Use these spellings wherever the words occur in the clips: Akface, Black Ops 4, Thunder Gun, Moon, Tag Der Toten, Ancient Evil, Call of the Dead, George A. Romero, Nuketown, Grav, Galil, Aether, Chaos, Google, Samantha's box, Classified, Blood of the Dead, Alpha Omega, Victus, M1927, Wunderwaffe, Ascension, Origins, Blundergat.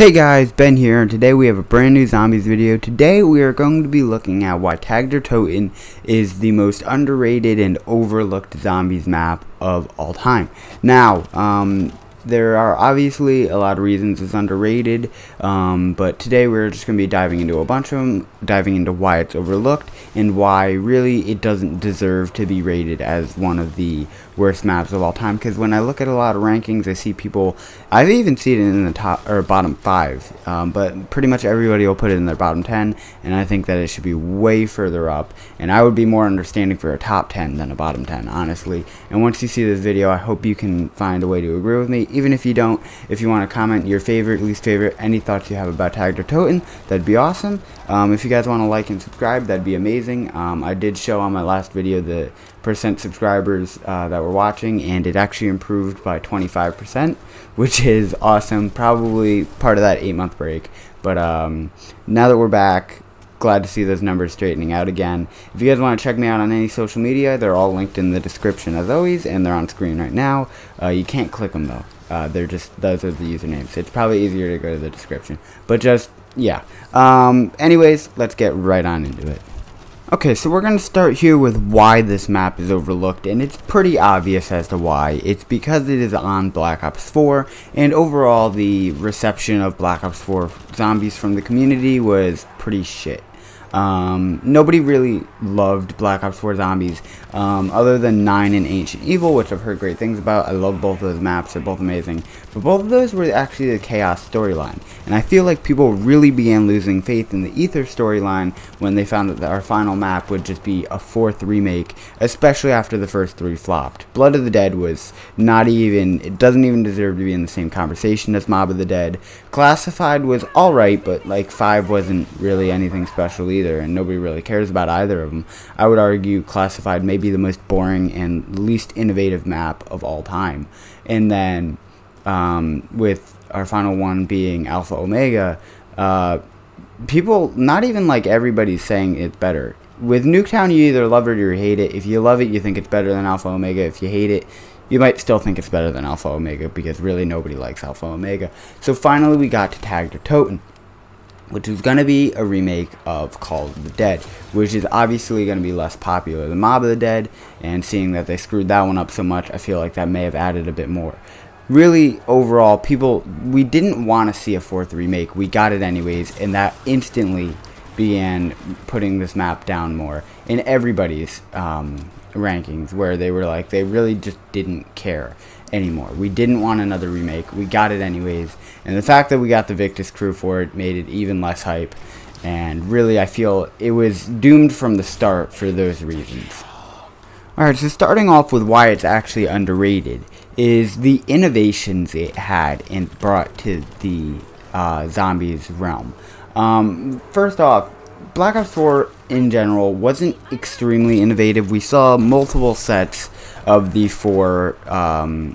Hey guys, Ben here, and today we have a brand new zombies video. Today we are going to be looking at why Tag Der Toten is the most underrated and overlooked zombies map of all time. Now, there are obviously a lot of reasons it's underrated, but today we're just going to be diving into a bunch of them, diving into why it's overlooked and why really it doesn't deserve to be rated as one of the worst maps of all time. Because when I look at a lot of rankings, I see people, I've even seen it in the top or bottom 5, but pretty much everybody will put it in their bottom 10, and I think that it should be way further up, and I would be more understanding for a top 10 than a bottom 10, honestly. And once you see this video, I hope you can find a way to agree with me. Even if you don't, if you want to comment your favorite, least favorite, any thoughts you have about Tag Der Toten, that'd be awesome. If you guys want to like and subscribe, that'd be amazing. I did show on my last video the percent subscribers that were watching, and it actually improved by 25%, which is awesome. Probably part of that 8-month break. But now that we're back, glad to see those numbers straightening out again. If you guys want to check me out on any social media, they're all linked in the description as always, and they're on screen right now. You can't click them though. They're just, those are the usernames. It's probably easier to go to the description. But just, yeah. Anyways, let's get right on into it. Okay, so we're going to start here with why this map is overlooked, and it's pretty obvious as to why. It's because it is on Black Ops 4, and overall the reception of Black Ops 4 zombies from the community was pretty shit. Nobody really loved Black Ops 4 Zombies, other than 9 and Ancient Evil, which I've heard great things about. I love both of those maps, they're both amazing. But both of those were actually the Chaos storyline, and I feel like people really began losing faith in the Aether storyline when they found that our final map would just be a 4th remake, especially after the first 3 flopped. Blood of the Dead was not even, it doesn't even deserve to be in the same conversation as Mob of the Dead. Classified was alright, but like 5 wasn't really anything special either. And nobody really cares about either of them. I would argue Classified may be the most boring and least innovative map of all time. And then with our final one being Alpha Omega, people, not even like everybody's saying it's better. With Nuketown, you either love it or you hate it. If you love it, you think it's better than Alpha Omega. If you hate it, you might still think it's better than Alpha Omega, because really nobody likes Alpha Omega. So finally we got to Tag Der Toten, which is going to be a remake of Call of the Dead, which is obviously going to be less popular than Mob of the Dead, and seeing that they screwed that one up so much, I feel like that may have added a bit more. Really, overall, people, we didn't want to see a 4th remake, we got it anyways, and that instantly began putting this map down more in everybody's rankings, where they were like, they really just didn't care anymore. We didn't want another remake, we got it anyways, and the fact that we got the Victus crew for it made it even less hype, and really I feel it was doomed from the start for those reasons. Alright, so starting off with why it's actually underrated is the innovations it had and brought to the zombies realm. First off, Black Ops 4 in general wasn't extremely innovative. We saw multiple sets of the 4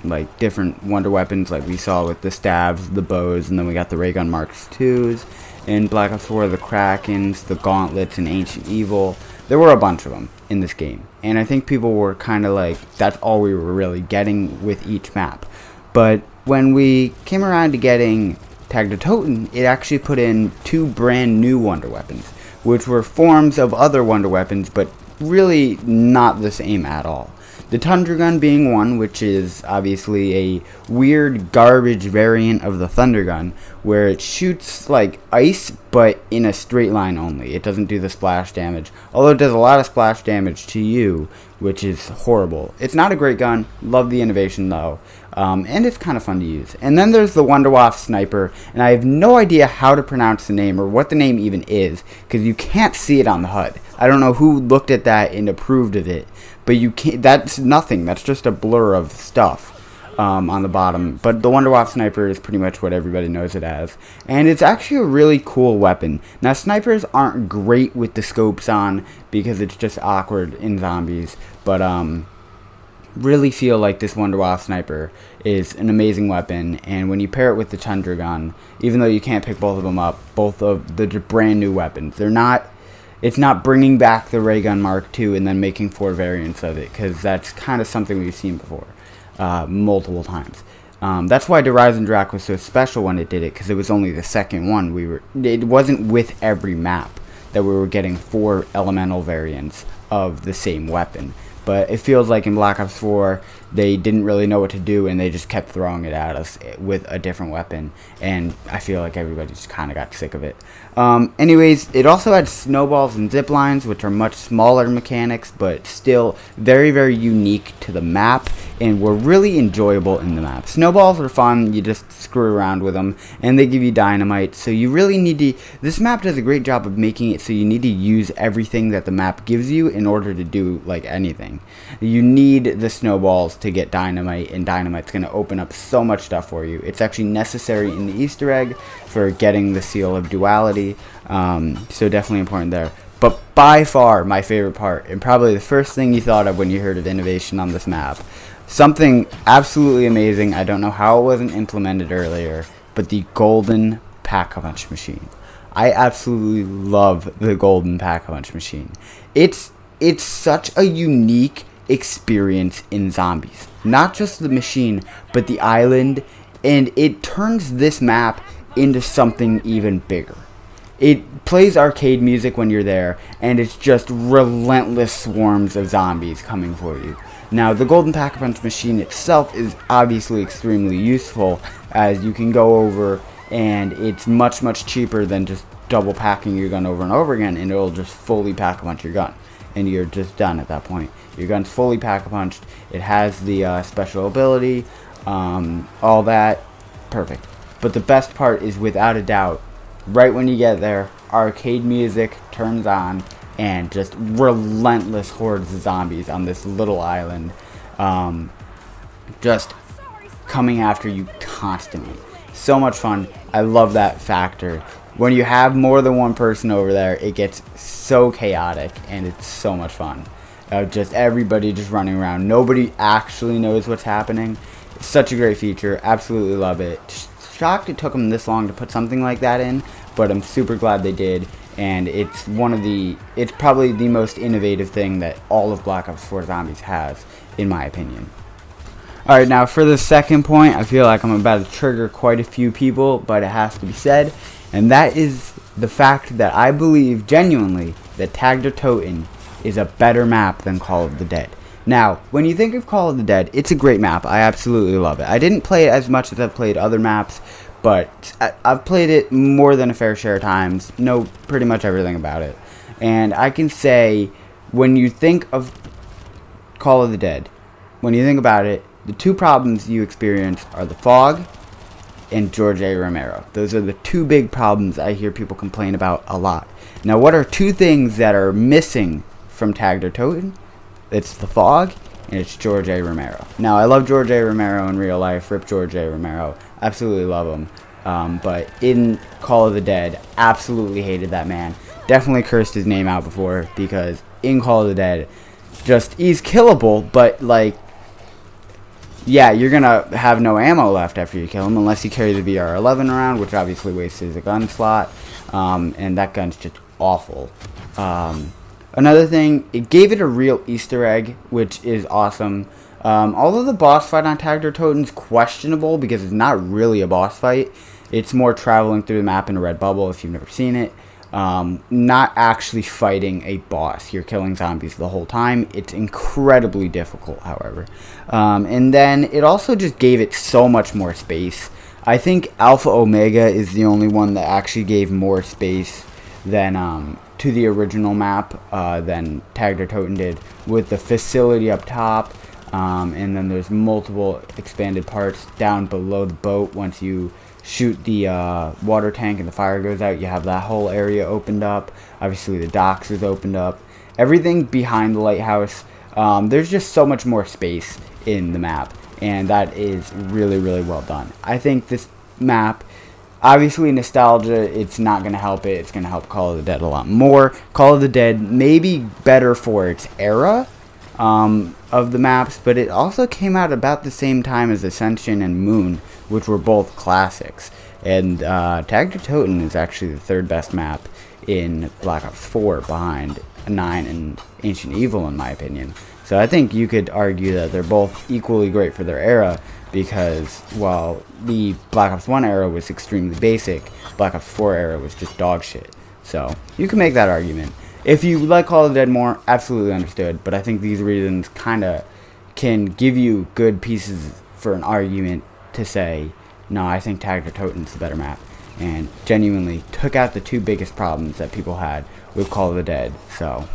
like different wonder weapons, like we saw with the stabs, the bows, and then we got the Raygun Mark IIs in Black Ops 4, the Krakens, the Gauntlets, and Ancient Evil. There were a bunch of them in this game, and I think people were kind of like, that's all we were really getting with each map. But when we came around to getting Tag Der Toten, it actually put in 2 brand new wonder weapons, which were forms of other wonder weapons, but really not the same at all. The Tundra Gun being one, which is obviously a weird garbage variant of the Thunder Gun, where it shoots like ice, but in a straight line only. It doesn't do the splash damage, although it does a lot of splash damage to you, which is horrible. It's not a great gun, love the innovation though, and it's kind of fun to use. And then there's the Wunderwaffe Sniper, and I have no idea how to pronounce the name or what the name even is, because you can't see it on the HUD. I don't know who looked at that and approved of it, but you can't, that's nothing, that's just a blur of stuff on the bottom. But the Wunderwaffe Sniper is pretty much what everybody knows it as, and it's actually a really cool weapon. Now, snipers aren't great with the scopes on because it's just awkward in zombies, but really feel like this Wunderwaffe Sniper is an amazing weapon, and when you pair it with the Tundra Gun, even though you can't pick both of them up, both of the brand new weapons, they're not, it's not bringing back the Raygun Mark II and then making 4 variants of it, because that's kind of something we've seen before multiple times. That's why Der Eisendrache was so special when it did it, because it was only the second one. It wasn't with every map that we were getting four elemental variants of the same weapon. But it feels like in Black Ops 4, they didn't really know what to do, and they just kept throwing it at us with a different weapon. And I feel like everybody just kind of got sick of it. Anyways, it also had snowballs and zip lines, which are much smaller mechanics, but still very, very unique to the map, and were really enjoyable in the map. Snowballs are fun, you just screw around with them, and they give you dynamite, so you really need to... This map does a great job of making it so you need to use everything that the map gives you in order to do, like, anything. You need the snowballs to get dynamite, and dynamite's going to open up so much stuff for you. It's actually necessary in the Easter egg for getting the seal of duality, so definitely important there. But by far my favorite part, and probably the first thing you thought of when you heard of innovation on this map, something absolutely amazing, I don't know how it wasn't implemented earlier, but the golden pack-a-punch machine. I absolutely love the golden pack-a-punch machine. It's such a unique experience in zombies. Not just the machine, but the island, and it turns this map into something even bigger. It plays arcade music when you're there, and it's just relentless swarms of zombies coming for you. Now, the golden pack-a-punch machine itself is obviously extremely useful, as you can go over, and it's much, much cheaper than just double packing your gun over and over again, and it'll just fully pack-a-punch your gun, and you're just done at that point. Your gun's fully pack-a-punched, it has the special ability, all that, perfect. But the best part is, without a doubt, right when you get there, arcade music turns on, and just relentless hordes of zombies on this little island, just coming after you constantly. So much fun. I love that factor. When you have more than one person over there, it gets so chaotic, and it's so much fun. Just everybody just running around. Nobody actually knows what's happening. It's such a great feature. Absolutely love it. Shocked it took them this long to put something like that in, but I'm super glad they did, and it's it's probably the most innovative thing that all of Black Ops 4 Zombies has, in my opinion. Alright, now for the second point, I feel like I'm about to trigger quite a few people, but it has to be said, and that is the fact that I believe, genuinely, that Tag Der Toten is a better map than Call of the Dead. Now, when you think of Call of the Dead, it's a great map. I absolutely love it. I didn't play it as much as I've played other maps, but I've played it more than a fair share of times. Know pretty much everything about it. And I can say, when you think of Call of the Dead, when you think about it, the two problems you experience are the fog and George A. Romero. Those are the two big problems I hear people complain about a lot. Now, what are two things that are missing from Tag Der Toten? It's the fog, and it's George A. Romero. Now, I love George A. Romero in real life. Rip George A. Romero. Absolutely love him. But in Call of the Dead, absolutely hated that man. Definitely cursed his name out before, because in Call of the Dead, just, he's killable, but, like, yeah, you're gonna have no ammo left after you kill him, unless you carry the VR-11 around, which obviously wastes his gun slot, and that gun's just awful. Another thing, it gave it a real Easter egg, which is awesome. Although the boss fight on Tag Der Toten's questionable, because it's not really a boss fight. It's more traveling through the map in a red bubble, if you've never seen it. Not actually fighting a boss. You're killing zombies the whole time. It's incredibly difficult, however. And then it also just gave it so much more space. I think Alpha Omega is the only one that actually gave more space than... to the original map than Tag Der Toten did, with the facility up top, and then there's multiple expanded parts down below the boat. Once you shoot the water tank and the fire goes out, you have that whole area opened up. Obviously the docks is opened up, everything behind the lighthouse. There's just so much more space in the map, and that is really, really well done. I think this map, obviously, nostalgia, it's not going to help it. It's going to help Call of the Dead a lot more. Call of the Dead may be better for its era of the maps, but it also came out about the same time as Ascension and Moon, which were both classics. And Tag Der Toten is actually the third best map in Black Ops 4 behind 9 and Ancient Evil, in my opinion. So I think you could argue that they're both equally great for their era, because while the Black Ops 1 era was extremely basic, Black Ops 4 era was just dog shit. So you can make that argument. If you like Call of the Dead more, absolutely understood, but I think these reasons kind of can give you good pieces for an argument to say, no, I think Tag Der Toten's the better map, and genuinely took out the two biggest problems that people had with Call of the Dead. So,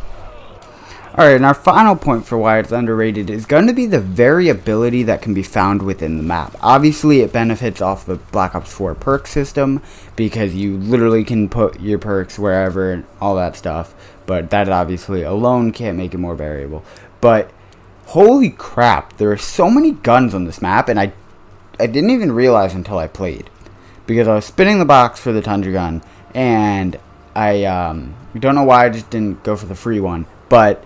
alright, and our final point for why it's underrated is going to be the variability that can be found within the map. Obviously, it benefits off the Black Ops 4 perk system, because you literally can put your perks wherever and all that stuff, but that obviously alone can't make it more variable. But, holy crap, there are so many guns on this map, and I didn't even realize until I played, because I was spinning the box for the Tundra Gun, and I don't know why I just didn't go for the free one, but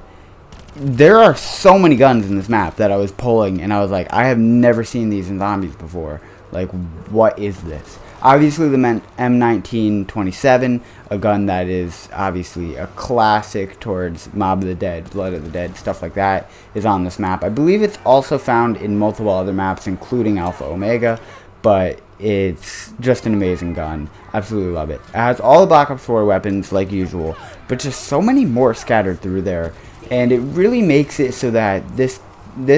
there are so many guns in this map that I was pulling, and I was like, I have never seen these in zombies before. Like, what is this? Obviously, the M1927, a gun that is obviously a classic towards Mob of the Dead, Blood of the Dead, stuff like that, is on this map. I believe it's also found in multiple other maps, including Alpha Omega, but it's just an amazing gun. Absolutely love it. It has all the Black Ops 4 weapons, like usual, but just so many more scattered through there. And it really makes it so that this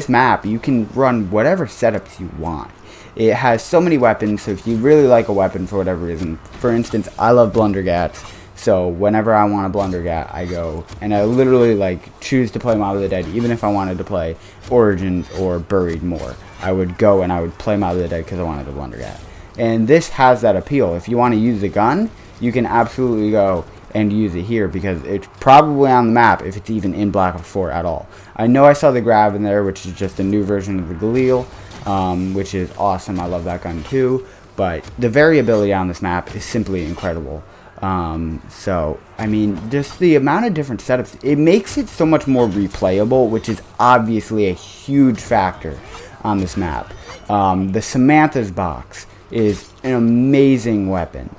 map, you can run whatever setups you want. It has so many weapons, so if you really like a weapon for whatever reason, for instance, I love Blundergats, so whenever I want a Blundergat, I go, and I literally, like, choose to play Mob of the Dead, even if I wanted to play Origins or Buried more. I would go and I would play Mob of the Dead because I wanted a Blundergat. And this has that appeal. If you want to use a gun, you can absolutely go and use it here, because it's probably on the map if it's even in Black Ops 4 at all. I know I saw the Grav in there, which is just a new version of the Galil, which is awesome. I love that gun too, but the variability on this map is simply incredible. So, I mean, just the amount of different setups, it makes it so much more replayable, which is obviously a huge factor on this map. The Samantha's box is an amazing weapon.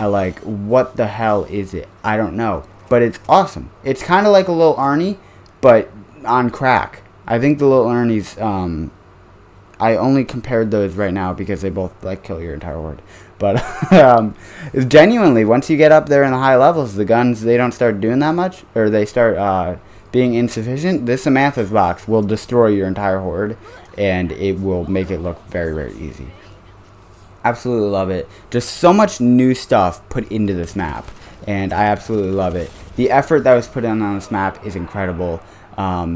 Like, what the hell is it? I don't know, but it's awesome. It's kind of like a little Arnie, but on crack. I think the little Arnie's, I only compared those right now because they both, like, kill your entire horde. But, genuinely, once you get up there in the high levels, the guns, they don't start doing that much, or they start, being insufficient. This Samantha's box will destroy your entire horde, and it will make it look very, very easy. Absolutely love it. Just so much new stuff put into this map, and I absolutely love it. The effort that was put in on this map is incredible.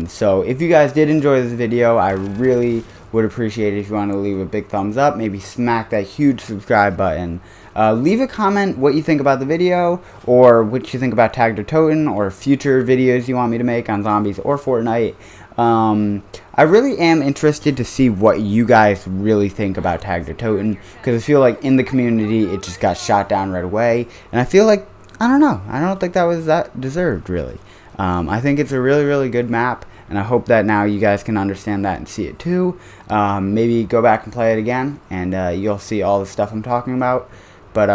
So if you guys did enjoy this video, I really would appreciate it if you want to leave a big thumbs up, maybe smack that huge subscribe button. Leave a comment what you think about the video, or what you think about Tag Der Toten, or future videos you want me to make on zombies or Fortnite. I really am interested to see what you guys really think about Tag Der Toten, because I feel like in the community it just got shot down right away, and I feel like, I don't know, I don't think that was that deserved, really. I think it's a really, really good map, and I hope that now you guys can understand that and see it too. Maybe go back and play it again, and you'll see all the stuff I'm talking about. But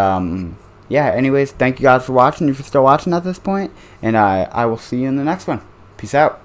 yeah, anyways, thank you guys for watching, if you're still watching at this point, and I will see you in the next one. Peace out.